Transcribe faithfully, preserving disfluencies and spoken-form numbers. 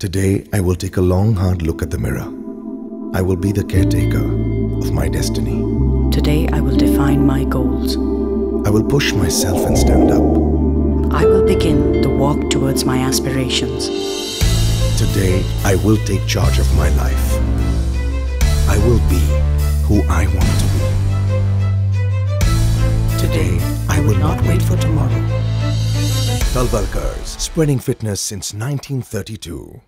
Today, I will take a long, hard look at the mirror. I will be the caretaker of my destiny. Today, I will define my goals. I will push myself and stand up. I will begin the walk towards my aspirations. Today, I will take charge of my life. I will be who I want to be. Today, I will not wait for tomorrow. Talwalkars, spreading fitness since nineteen thirty-two.